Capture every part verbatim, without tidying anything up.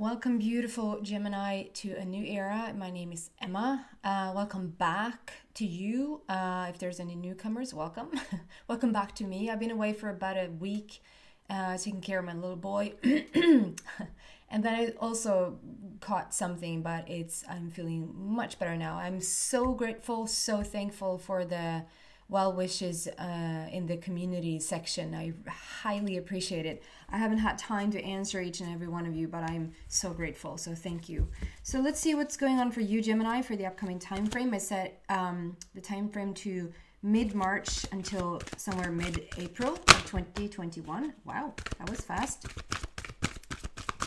Welcome, beautiful Gemini, to a new era. My name is Emma. Uh, welcome back to you. Uh, if there's any newcomers, welcome. Welcome back to me. I've been away for about a week, uh, taking care of my little boy. And then I also caught something, but it's I'm feeling much better now. I'm so grateful, so thankful for the well wishes uh, in the community section. I highly appreciate it. I haven't had time to answer each and every one of you, but I'm so grateful, so thank you. So let's see what's going on for you, Gemini, for the upcoming time frame. I set um, the time frame to mid-March until somewhere mid-April of twenty twenty-one. Wow, that was fast.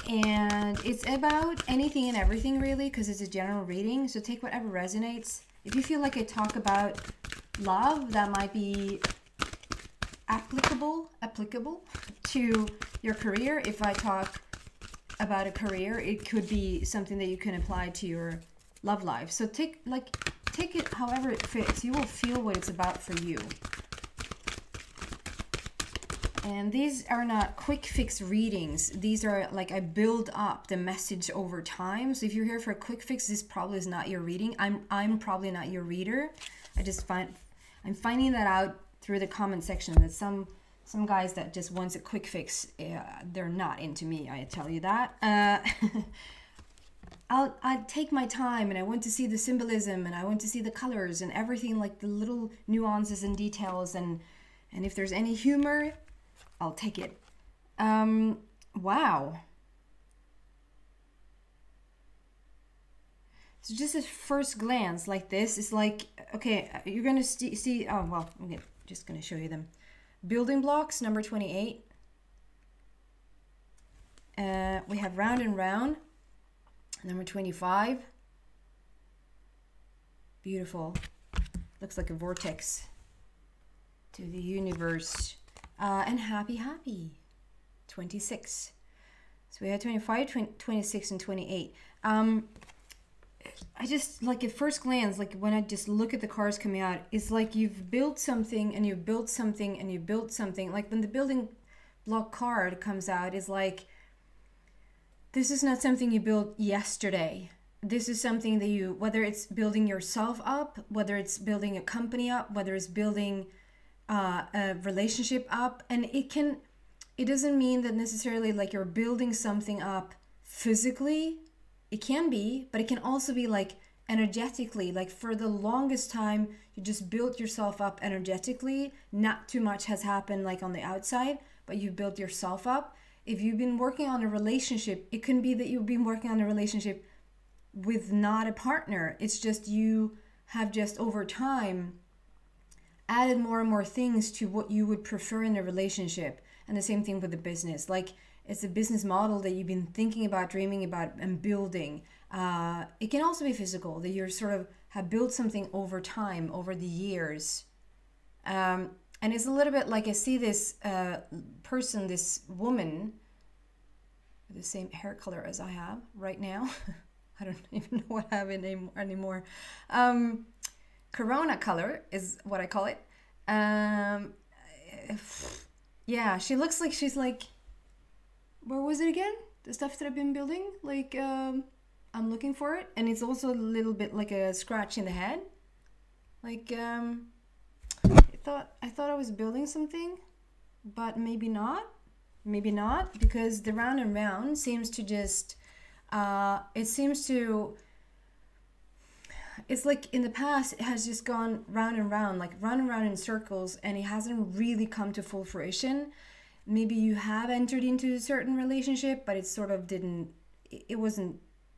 And it's about anything and everything, really, because it's a general reading, so take whatever resonates. If you feel like I talk about love, that might be applicable applicable to your career. If I talk about a career, it could be something that you can apply to your love life. So take like take it however it fits. You will feel what it's about for you. And these are not quick fix readings. These are like I build up the message over time. So if you're here for a quick fix, this probably is not your reading. I'm I'm probably not your reader. I just find I'm finding that out through the comment section, that some some guys that just wants a quick fix, uh, they're not into me. I tell you that. Uh, I'll I take my time, and I want to see the symbolism, and I want to see the colors and everything, like the little nuances and details, and and if there's any humor, I'll take it. Um, wow. So just at first glance like this, it's like, okay, you're going to see, oh, well, I'm just going to show you them. Building blocks, number twenty-eight. Uh, we have round and round, number twenty-five. Beautiful. Looks like a vortex to the universe. Uh, and happy, happy, twenty-six. So we had twenty-five, twenty, twenty-six, and twenty-eight. Um... I just, like, at first glance, like when I just look at the cards coming out, it's like you've built something and you built something and you built something. Like when the building block card comes out, it's like, this is not something you built yesterday. This is something that you, whether it's building yourself up, whether it's building a company up, whether it's building uh, a relationship up. And it can, it doesn't mean that necessarily like you're building something up physically. It can be, but it can also be like energetically, like for the longest time, you just built yourself up energetically. Not too much has happened like on the outside, but you built yourself up. If you've been working on a relationship, it can be that you've been working on a relationship with not a partner. It's just you have just over time added more and more things to what you would prefer in a relationship. And the same thing with the business. Like, it's a business model that you've been thinking about, dreaming about, and building. Uh, it can also be physical, that you're sort of have built something over time, over the years. Um, and it's a little bit like I see this uh, person, this woman, with the same hair color as I have right now. I don't even know what I have anymore. Um, Corona color is what I call it. Um, yeah, she looks like she's like, where was it again? The stuff that I've been building, like um, I'm looking for it. And it's also a little bit like a scratch in the head. Like um, I thought I thought I was building something, but maybe not, maybe not, because the round and round seems to just, uh, it seems to, it's like in the past, it has just gone round and round, like round and round in circles, and it hasn't really come to full fruition. Maybe you have entered into a certain relationship, but it sort of didn't, it wasn't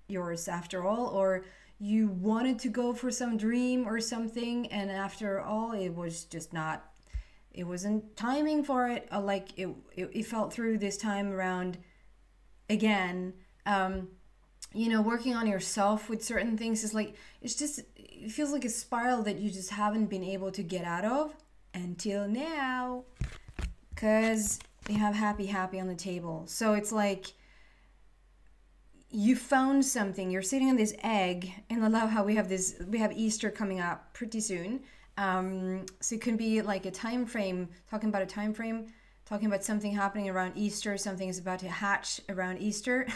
yours after all, or you wanted to go for some dream or something, and after all, it was just not, it wasn't timing for it, or like it, it, it fell through this time around again. Um, you know, working on yourself with certain things is like, it's just, it feels like a spiral that you just haven't been able to get out of until now, because we have happy, happy on the table. So it's like you found something. You're sitting on this egg, and I love how we have this, we have Easter coming up pretty soon. Um, so it can be like a time frame, talking about a time frame, talking about something happening around Easter, something is about to hatch around Easter.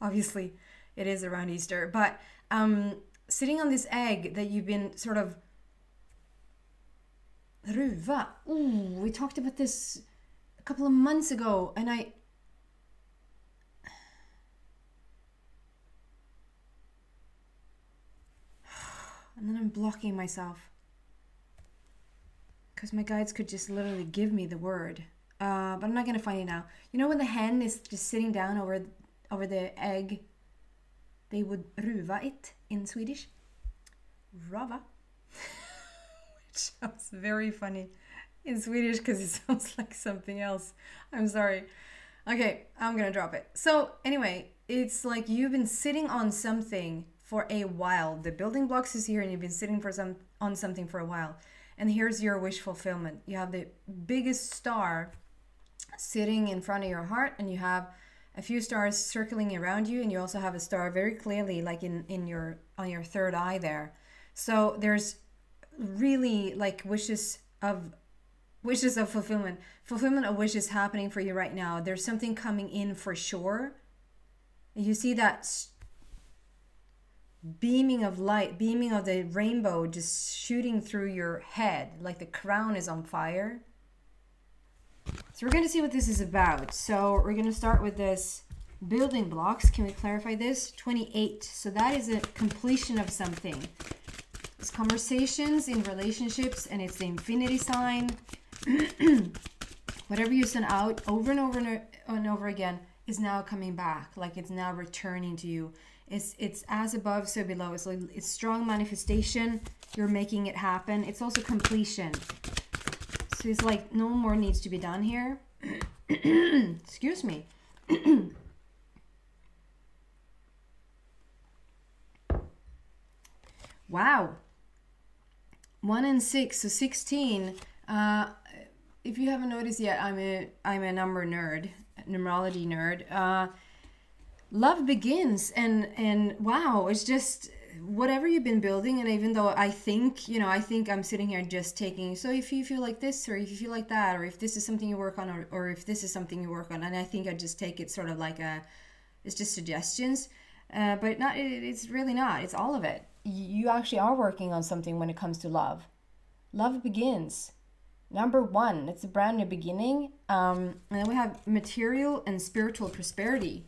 obviously it is around Easter, but um, sitting on this egg that you've been sort of ruva. Ooh, we talked about this a couple of months ago, and I and then I'm blocking myself because my guides could just literally give me the word, uh, but I'm not gonna find it now. You know, when the hen is just sitting down over over the egg, they would ruva it in Swedish. Rava. Sounds very funny in Swedish because it sounds like something else. I'm sorry. Okay, I'm gonna drop it. So anyway, it's like you've been sitting on something for a while. The building blocks is here and you've been sitting for some on something for a while. And here's your wish fulfillment. You have the biggest star sitting in front of your heart, and you have a few stars circling around you, and you also have a star very clearly like in, in your on your third eye there. So there's really like wishes of wishes of fulfillment fulfillment of wishes happening for you right now. There's something coming in for sure. You see that beaming of light, beaming of the rainbow just shooting through your head like the crown is on fire. So we're going to see what this is about. So we're going to start with this building blocks. Can we clarify this? twenty-eight. So that is a completion of something. It's conversations in relationships, and it's the infinity sign. Whatever you sent out over and over and over again is now coming back, like it's now returning to you. It's it's as above, so below. It's like it's strong manifestation. You're making it happen. It's also completion. So it's like no more needs to be done here. Excuse me. Wow. One and six, so sixteen. Uh, if you haven't noticed yet, I'm a I'm a number nerd, numerology nerd. Uh, love begins, and and wow, it's just whatever you've been building. And even though I think you know, I think I'm sitting here just taking. So if you feel like this, or if you feel like that, or if this is something you work on, or or if this is something you work on, and I think I just take it sort of like a, it's just suggestions, uh, but not. It, it's really not. It's all of it. You actually are working on something when it comes to love. Love begins. Number one, it's a brand new beginning. Um, and then we have material and spiritual prosperity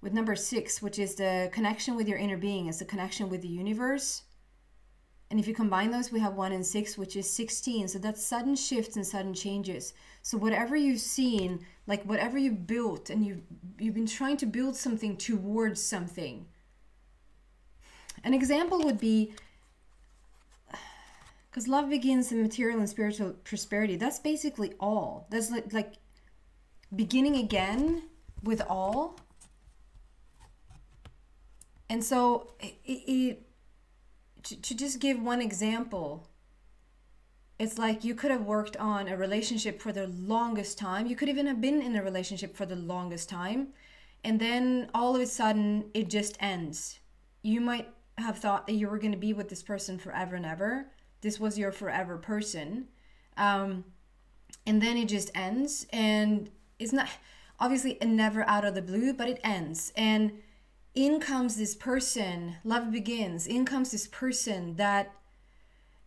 with number six, which is the connection with your inner being. It's the connection with the universe. And if you combine those, we have one and six, which is sixteen. So that's sudden shifts and sudden changes. So whatever you've seen, like whatever you built, and you've, you've been trying to build something towards something. An example would be, because love begins in material and spiritual prosperity. That's basically all. That's like, like beginning again with all. And so it, it, to, to just give one example, it's like you could have worked on a relationship for the longest time. You could even have been in a relationship for the longest time. And then all of a sudden it just ends. You might have thought that you were going to be with this person forever and ever. This was your forever person. Um, and then it just ends. And it's not, obviously, never out of the blue, but it ends. And in comes this person, love begins. In comes this person that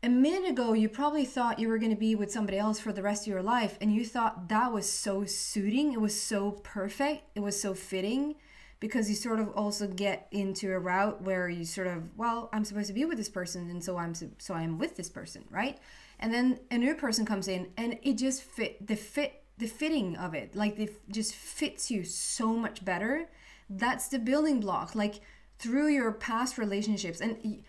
a minute ago, you probably thought you were going to be with somebody else for the rest of your life. And you thought that was so suiting. It was so perfect. It was so fitting. Because you sort of also get into a route where you sort of, well, I'm supposed to be with this person, and so I'm so I'm with this person, right? And then a new person comes in, and it just fit the fit the fitting of it, like it just fits you so much better. That's the building block, like through your past relationships. And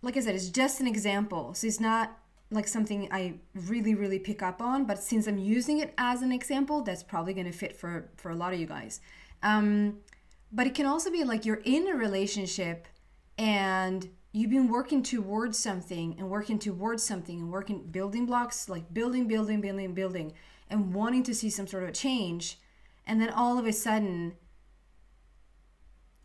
like I said, it's just an example, so it's not like something I really really pick up on. But since I'm using it as an example, that's probably going to fit for for a lot of you guys. Um, But it can also be like you're in a relationship and you've been working towards something and working towards something and working building blocks, like building, building, building, building, and wanting to see some sort of change. And then all of a sudden,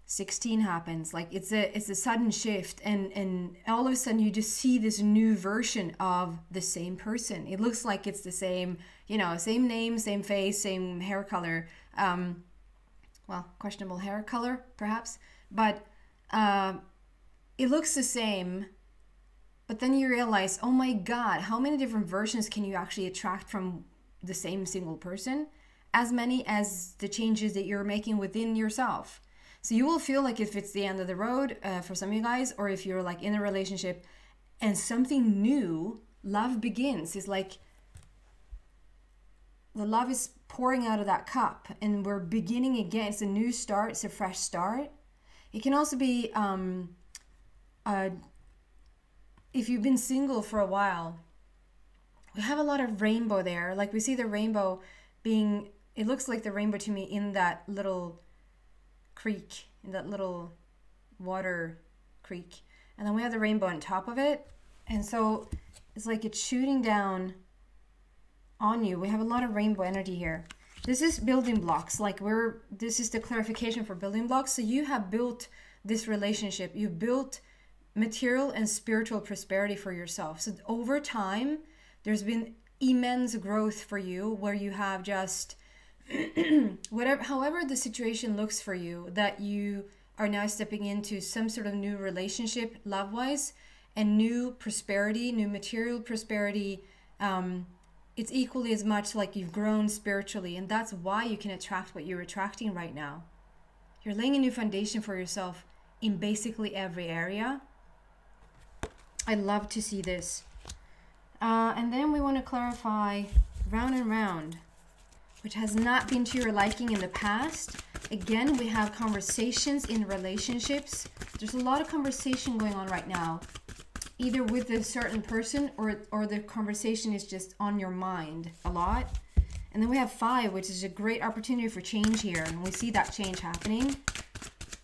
sixteen happens. Like it's a, it's a sudden shift. And, and all of a sudden you just see this new version of the same person. It looks like it's the same, you know, same name, same face, same hair color. Um, well, questionable hair color, perhaps, but uh, it looks the same. But then you realize, oh my God, how many different versions can you actually attract from the same single person? As many as the changes that you're making within yourself. So you will feel like if it's the end of the road uh, for some of you guys, or if you're like in a relationship and something new, love begins. It's like the love is pouring out of that cup and we're beginning again. It's a new start. It's a fresh start. It can also be... Um, uh, if you've been single for a while, we have a lot of rainbow there. Like we see the rainbow being, it looks like the rainbow to me in that little creek, in that little water creek. And then we have the rainbow on top of it. And so it's like it's shooting down on you. We have a lot of rainbow energy here. This is building blocks. Like we're, this is the clarification for building blocks. So you have built this relationship. You built material and spiritual prosperity for yourself. So over time, there's been immense growth for you where you have just, whatever, however the situation looks for you, that you are now stepping into some sort of new relationship love-wise and new prosperity, new material prosperity. Um, it's equally as much like you've grown spiritually, and that's why you can attract what you're attracting right now. You're laying a new foundation for yourself in basically every area. I love to see this. Uh, and then we want to clarify round and round, which has not been to your liking in the past. Again, we have conversations in relationships. There's a lot of conversation going on right now, either with a certain person or, or the conversation is just on your mind a lot. And then we have five, which is a great opportunity for change here. And we see that change happening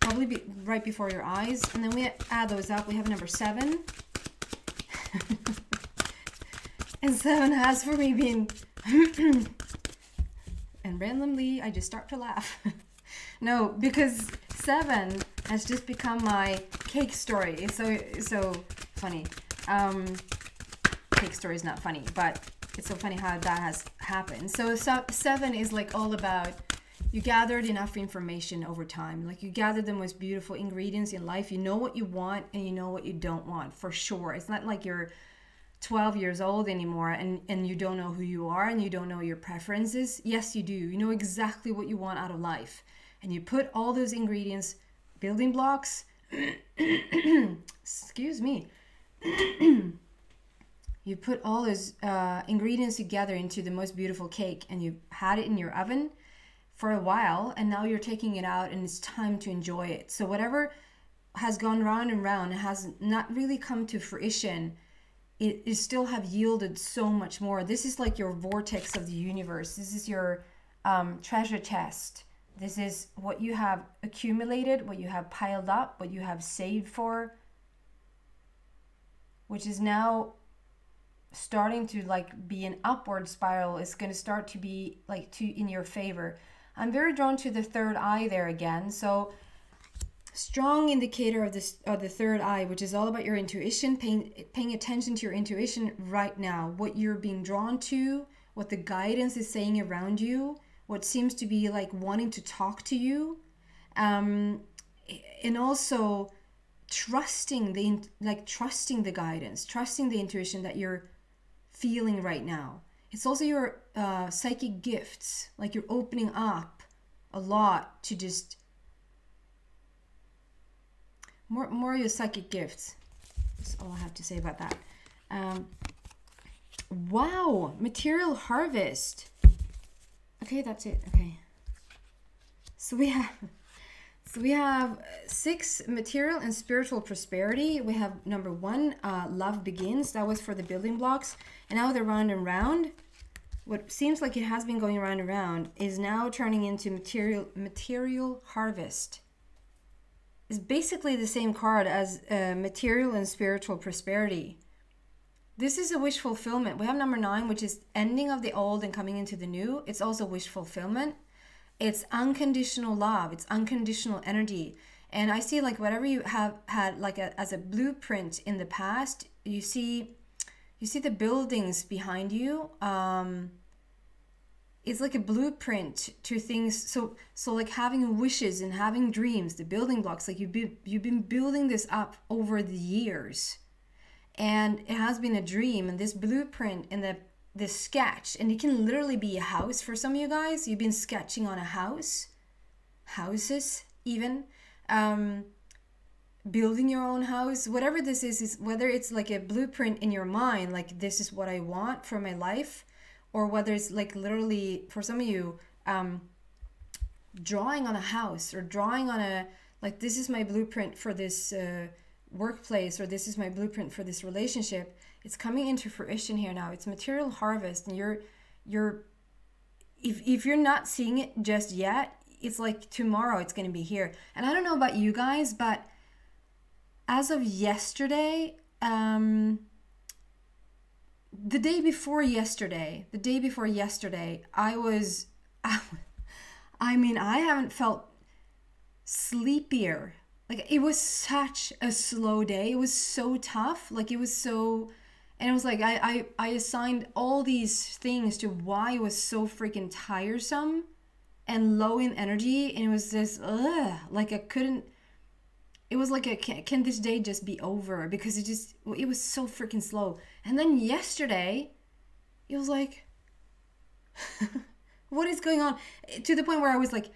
probably be right before your eyes. And then we add those up. We have number seven. And seven has for me been, and randomly I just start to laugh. No, because seven has just become my cake story. It's so, it's so funny. Um, cake story is not funny, but it's so funny how that has happened. So, so seven is like all about, you gathered enough information over time. Like you gathered the most beautiful ingredients in life. You know what you want and you know what you don't want for sure. It's not like you're twelve years old anymore and, and you don't know who you are and you don't know your preferences. Yes, you do. You know exactly what you want out of life. And you put all those ingredients, building blocks, excuse me. You put all those uh, ingredients together into the most beautiful cake and you had it in your oven for a while, and now you're taking it out and it's time to enjoy it. So whatever has gone round and round and has not really come to fruition, it, it still have yielded so much more. This is like your vortex of the universe. This is your um, treasure chest. This is what you have accumulated, what you have piled up, what you have saved for, which is now starting to like be an upward spiral. It's going to start to be like to in your favor. I'm very drawn to the third eye there again. So strong indicator of this of the third eye, which is all about your intuition, paying, paying attention to your intuition right now, what you're being drawn to, what the guidance is saying around you, what seems to be like wanting to talk to you. Um, and also trusting the, like trusting the guidance, trusting the intuition that you're feeling right now. It's also your uh, psychic gifts, like you're opening up a lot to just more more your psychic gifts. That's all I have to say about that. Um, wow, material harvest. Okay, that's it. Okay, so we have so we have six, material and spiritual prosperity. We have number one, uh, love begins. That was for the building blocks, and now they're round and round. What seems like it has been going round and round is now turning into material material harvest. It's basically the same card as uh, material and spiritual prosperity. This is a wish fulfillment. We have number nine, which is ending of the old and coming into the new. It's also wish fulfillment. It's unconditional love. It's unconditional energy. And I see like whatever you have had like a, as a blueprint in the past, you see, you see the buildings behind you. Um, it's like a blueprint to things. So, so like having wishes and having dreams, the building blocks, like you've been, you've been building this up over the years, and it has been a dream, and this blueprint and the, the sketch, and it can literally be a house for some of you guys. You've been sketching on a house, houses even, um, building your own house, whatever this is, is whether it's like a blueprint in your mind, like this is what I want for my life, or whether it's like literally for some of you, um, drawing on a house or drawing on a, like, this is my blueprint for this uh, workplace, or this is my blueprint for this relationship. It's coming into fruition here now. It's material harvest, and you're, you're, if, if you're not seeing it just yet, it's like tomorrow it's gonna be here. And I don't know about you guys, but as of yesterday, um, the day before yesterday, the day before yesterday, I was, I mean, I haven't felt sleepier. Like, it was such a slow day. It was so tough. Like, it was so, and it was like, I, I, I assigned all these things to why it was so freaking tiresome and low in energy. And it was this, ugh, like I couldn't, it was like, a, can, can this day just be over? Because it just, it was so freaking slow. And then yesterday, it was like, what is going on? To the point where I was like,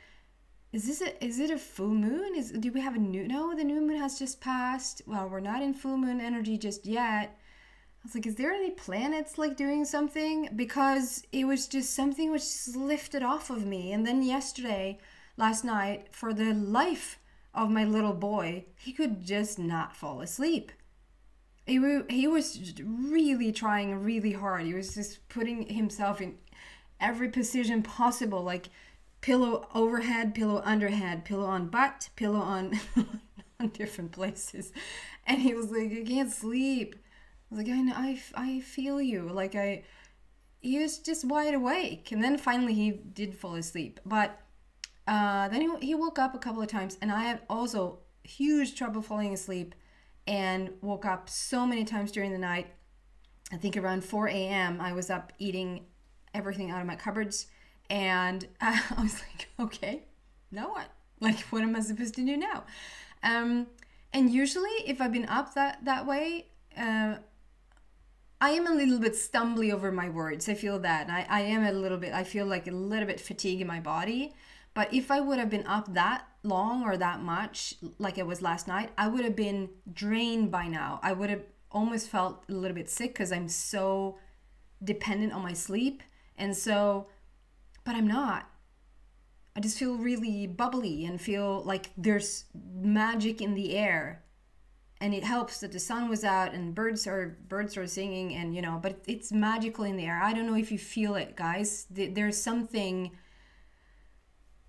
is this a, is it a full moon? Is, do we have a new, no, the new moon has just passed. Well, we're not in full moon energy just yet. I was like, is there any planets like doing something? Because it was just something which just lifted off of me. And then yesterday, last night, for the life of my little boy, he could just not fall asleep. He, he was really trying really hard. He was just putting himself in every position possible, like pillow overhead, pillow underhead, pillow on butt, pillow on, on different places. And he was like, I can't sleep. I was like, I know, I, I feel you. Like, I, he was just wide awake. And then finally he did fall asleep. But Uh, then he, he woke up a couple of times, and I had also huge trouble falling asleep and woke up so many times during the night. I think around four A M I was up eating everything out of my cupboards, and uh, I was like, okay, now what? Like, what am I supposed to do now? Um, and usually if I've been up that, that way, uh, I am a little bit stumbly over my words. I feel that. I, I am a little bit, I feel like a little bit fatigue in my body. But if I would have been up that long or that much, like I was last night, I would have been drained by now. I would have almost felt a little bit sick because I'm so dependent on my sleep. And so, but I'm not. I just feel really bubbly and feel like there's magic in the air. And it helps that the sun was out and birds are birds are singing, and you know, but it's magical in the air. I don't know if you feel it, guys. There's something...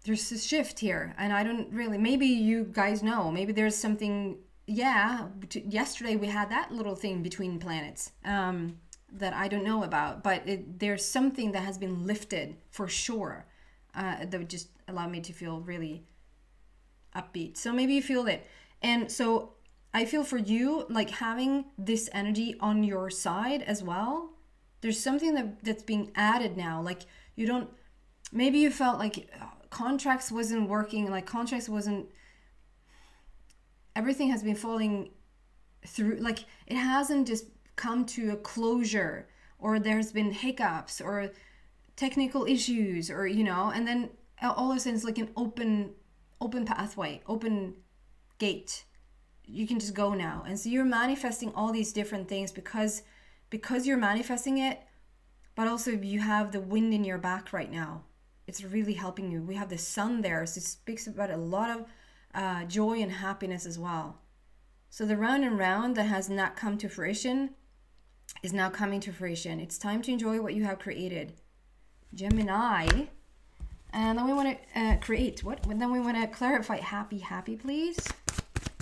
there's a shift here, and I don't really, maybe you guys know, maybe there's something. Yeah, yesterday we had that little thing between planets um, that I don't know about, but it, there's something that has been lifted for sure uh, that would just allow me to feel really upbeat. So maybe you feel it. And so I feel for you, like having this energy on your side as well, there's something that, that's being added now. Like you don't, maybe you felt like, oh, contracts wasn't working, like contracts wasn't, everything has been falling through, like it hasn't just come to a closure, or there's been hiccups or technical issues, or you know, and then all of a sudden it's like an open open pathway, open gate, you can just go now. And so you're manifesting all these different things because because you're manifesting it, but also you have the wind in your back right now. It's really helping you. We have the sun there, so it speaks about a lot of uh, joy and happiness as well. So the round and round that has not come to fruition is now coming to fruition. It's time to enjoy what you have created, Gemini. And then we want to uh, create what? And then we want to clarify. Happy, happy, please.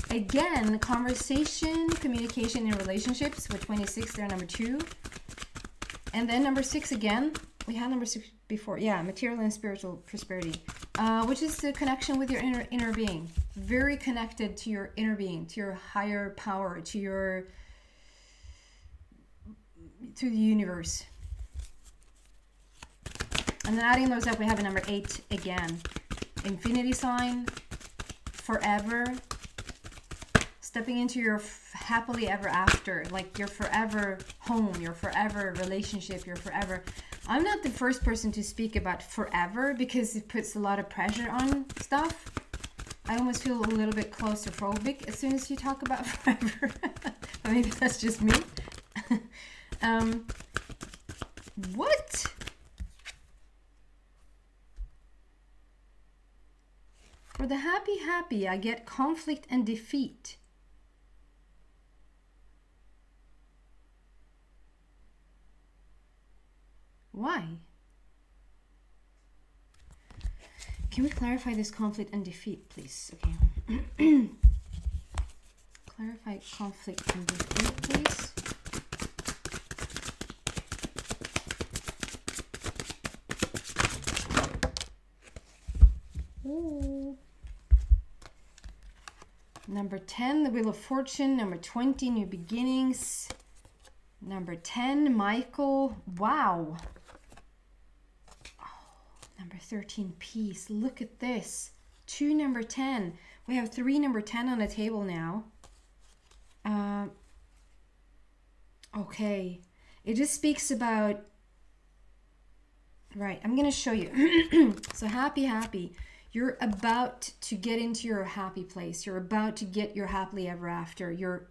Again, conversation, communication, and relationships with twenty-six. They're number two. And then number six again. We had number six before. Yeah, material and spiritual prosperity, uh, which is the connection with your inner, inner being. Very connected to your inner being, to your higher power, to your, to the universe. And then adding those up, we have a number eight again. Infinity sign, forever, stepping into your happily ever after, like your forever home, your forever relationship, your forever. I'm not the first person to speak about forever because it puts a lot of pressure on stuff. I almost feel a little bit claustrophobic as soon as you talk about forever. But maybe that's just me. um, what? For the happy happy, I get conflict and defeat. Why? Can we clarify this conflict and defeat, please? Okay. Clarify conflict and defeat, please. Ooh. Number ten, the Wheel of Fortune. Number twenty, New Beginnings. Number ten, Michael. Wow. Number thirteen, peace. Look at this. Two number ten. We have three number ten on the table now. Uh, okay. It just speaks about... Right, I'm going to show you. So happy, happy. You're about to get into your happy place. You're about to get your happily ever after. You're,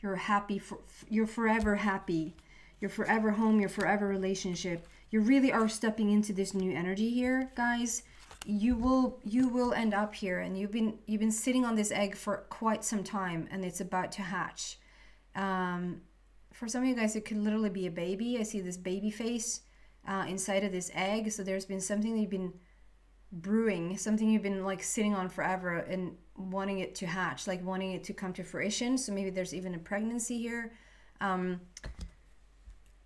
you're happy. For, you're forever happy. You're forever home. You're forever relationship. You really are stepping into this new energy here, guys. You will you will end up here, and you've been you've been sitting on this egg for quite some time, and it's about to hatch. Um, for some of you guys, it could literally be a baby. I see this baby face uh, inside of this egg. So there's been something that you've been brewing, something you've been like sitting on forever and wanting it to hatch, like wanting it to come to fruition. So maybe there's even a pregnancy here. Um,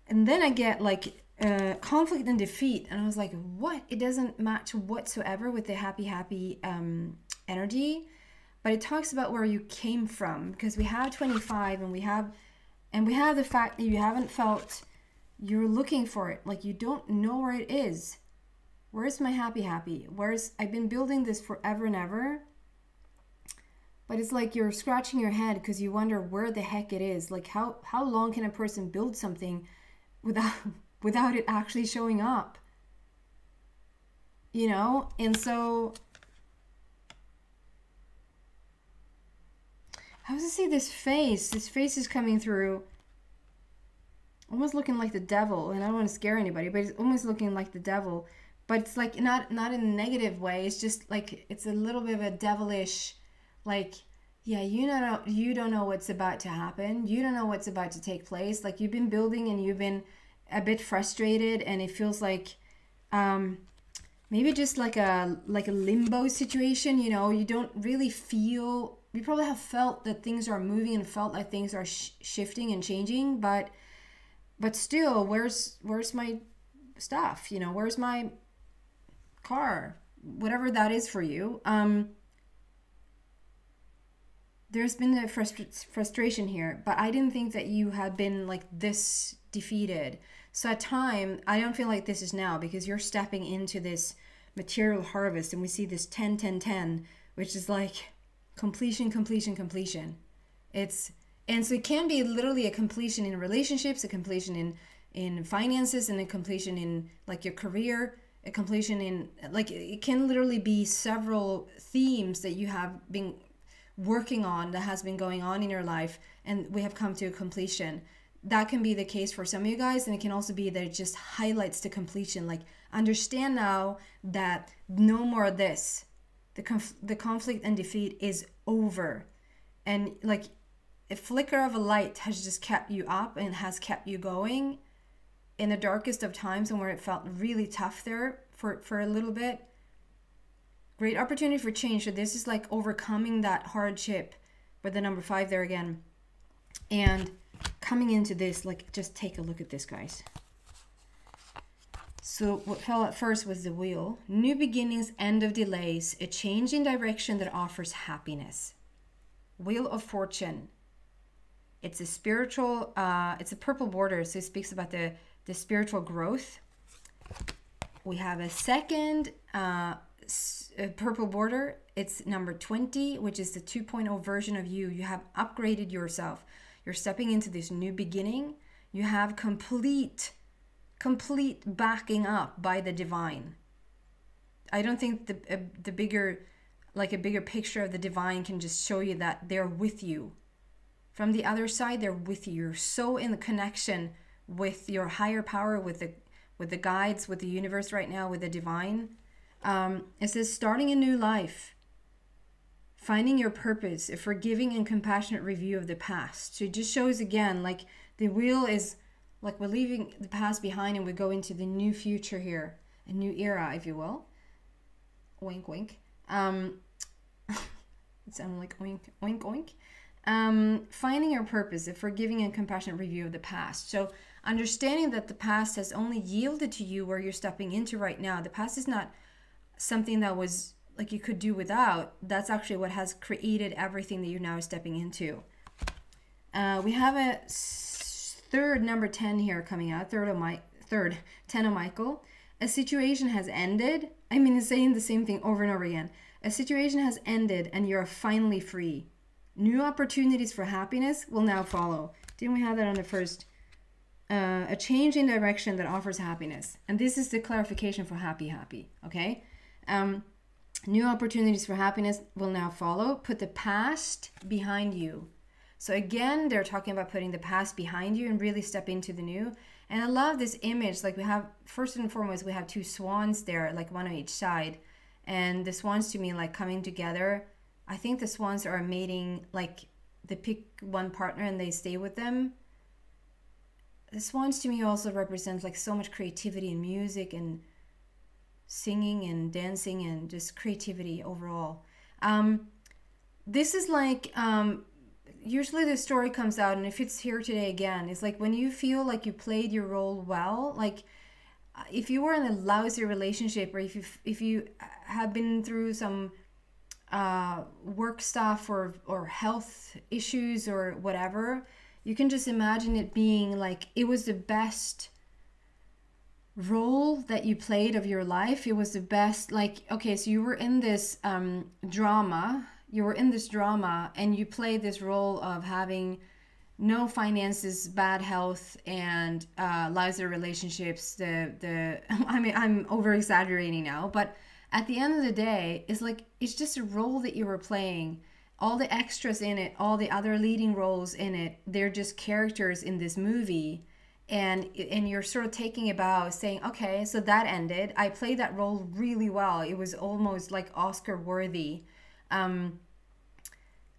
and then I get like... Uh, conflict and defeat, and I was like, what? It doesn't match whatsoever with the happy happy um, energy, but it talks about where you came from, because we have twenty-five, and we have and we have the fact that you haven't felt, you're looking for it, like you don't know where it is. Where's my happy happy? Where's, I've been building this forever and ever, but it's like you're scratching your head because you wonder where the heck it is. Like how how long can a person build something without without it actually showing up, you know? And so, I was gonna say this face, this face is coming through, almost looking like the devil, and I don't wanna scare anybody, but it's almost looking like the devil, but it's like not, not in a negative way, it's just like, it's a little bit of a devilish, like, yeah, you know, you don't know what's about to happen, you don't know what's about to take place, like you've been building and you've been a bit frustrated, and it feels like um, maybe just like a like a limbo situation, you know, you don't really feel, you probably have felt that things are moving and felt like things are sh shifting and changing, but but still, where's where's my stuff, you know, where's my car, whatever that is for you. Um, there's been a frustra- frustration here, but I didn't think that you had been like this defeated. So at time, I don't feel like this is now, because you're stepping into this material harvest, and we see this ten ten ten, which is like completion, completion, completion. It's, and so it can be literally a completion in relationships, a completion in, in finances, and a completion in like your career, a completion in like, it can literally be several themes that you have been working on, that has been going on in your life, and we have come to a completion. That can be the case for some of you guys, and it can also be that it just highlights the completion, like understand now that no more of this, the conf the conflict and defeat is over, and like a flicker of a light has just kept you up and has kept you going in the darkest of times, and where it felt really tough there for for a little bit. Great opportunity for change. So this is like overcoming that hardship with the number five there again, and coming into this, like, just take a look at this, guys. So what fell at first was the wheel. New beginnings, end of delays, a change in direction that offers happiness. Wheel of Fortune. It's a spiritual, uh, it's a purple border, so it speaks about the, the spiritual growth. we have a second uh, a purple border. It's number twenty, which is the two point oh version of you. You have upgraded yourself. You're stepping into this new beginning. You have complete, complete backing up by the divine. I don't think the, uh, the bigger, like a bigger picture of the divine can just show you that they're with you. From the other side, they're with you. You're so in the connection with your higher power, with the, with the guides, with the universe right now, with the divine. Um, it says starting a new life, finding your purpose, a forgiving and compassionate review of the past. So it just shows again, like the wheel is, like we're leaving the past behind and we go into the new future here, a new era, if you will. Wink, wink. Um, it sounded like wink, wink, wink. Um, finding your purpose, a forgiving and compassionate review of the past. So understanding that the past has only yielded to you where you're stepping into right now. The past is not something that was like you could do without. That's actually what has created everything that you're now stepping into. Uh, we have a third number ten here coming out. Third of my third ten of Michael. A situation has ended. I mean, it's saying the same thing over and over again. A situation has ended, and you're finally free. New opportunities for happiness will now follow. Didn't we have that on the first? Uh, a change in direction that offers happiness. And this is the clarification for happy, happy. Okay. Um, new opportunities for happiness will now follow. Put the past behind you. So again, they're talking about putting the past behind you and really step into the new. And I love this image. Like we have, first and foremost, we have two swans there, like one on each side. And the swans to me, like coming together. I think the swans are mating, like they pick one partner and they stay with them. The swans to me also represent like so much creativity and music and singing and dancing and just creativity overall. Um, this is like, um, usually the story comes out, and if it's here today again, it's like when you feel like you played your role well, like if you were in a lousy relationship, or if you, if you have been through some uh, work stuff or, or health issues or whatever, you can just imagine it being like, it was the best role that you played of your life. It was the best, like, okay, so you were in this um, drama, you were in this drama and you played this role of having no finances, bad health, and uh, lousy relationships. The, the, I mean, I'm over exaggerating now, but at the end of the day, it's like, it's just a role that you were playing. All the extras in it, all the other leading roles in it, they're just characters in this movie. And, and you're sort of taking about saying, okay, so that ended. I played that role really well. It was almost like Oscar worthy. Um,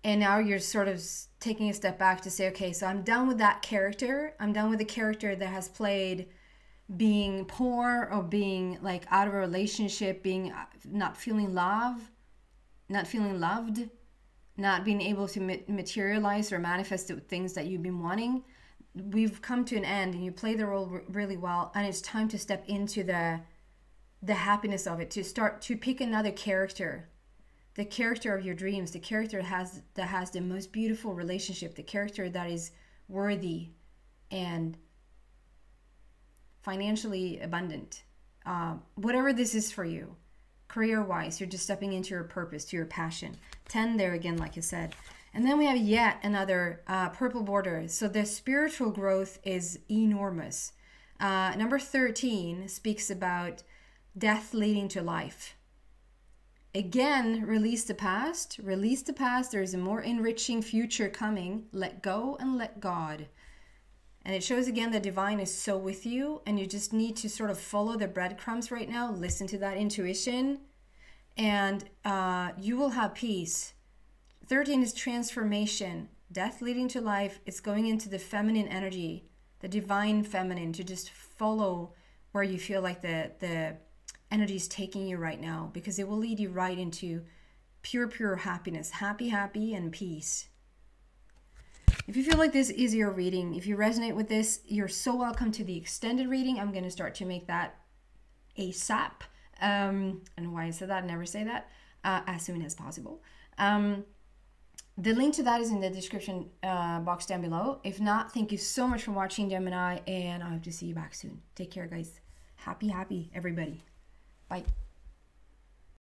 and now you're sort of taking a step back to say, okay, so I'm done with that character. I'm done with the character that has played being poor or being like out of a relationship, being not feeling love, not feeling loved, not being able to materialize or manifest the things that you've been wanting. We've come to an end and you play the role really well, and it's time to step into the the happiness of it, to start to pick another character, the character of your dreams, the character has that has the most beautiful relationship, the character that is worthy and financially abundant, uh, whatever this is for you, career wise you're just stepping into your purpose, to your passion. Ten there again, like I said. And then we have yet another uh, purple border. So the spiritual growth is enormous. Uh, number thirteen speaks about death leading to life. Again, release the past. Release the past. There is a more enriching future coming. Let go and let God. And it shows again the divine is so with you, and you just need to sort of follow the breadcrumbs right now. Listen to that intuition, and uh, you will have peace. thirteen is transformation, death leading to life. It's going into the feminine energy, the divine feminine, to just follow where you feel like the, the energy is taking you right now, because it will lead you right into pure, pure happiness, happy, happy, and peace. If you feel like this is your reading, if you resonate with this, you're so welcome to the extended reading. I'm going to start to make that ASAP. Um, I don't know why I said that, I never say that, uh, as soon as possible. Um, The link to that is in the description uh, box down below. If not, thank you so much for watching, Gemini, and I hope to see you back soon. Take care, guys. Happy, happy, everybody. Bye.